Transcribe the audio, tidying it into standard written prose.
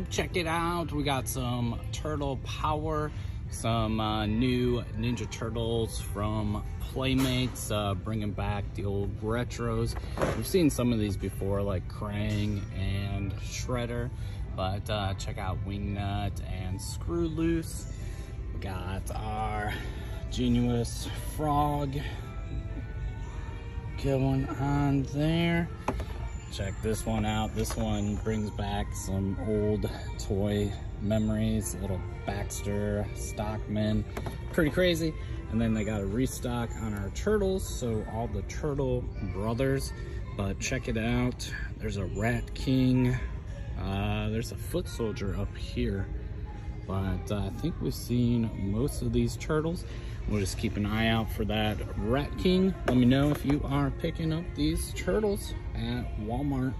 YouTube, check it out. We got some turtle power, some new Ninja Turtles from Playmates, bringing back the old retros. We've seen some of these before, like Krang and Shredder, but check out Wingnut and Screwloose. We got our Genius Frog going on there. Check this one out. This one brings back some old toy memories, little Baxter Stockman, pretty crazy. And then they got a restock on our turtles, so all the turtle brothers. But check it out, there's a Rat King, there's a foot soldier up here, but I think we've seen most of these turtles. We'll just keep an eye out for that Rat King. Let me know if you are picking up these turtles at Walmart.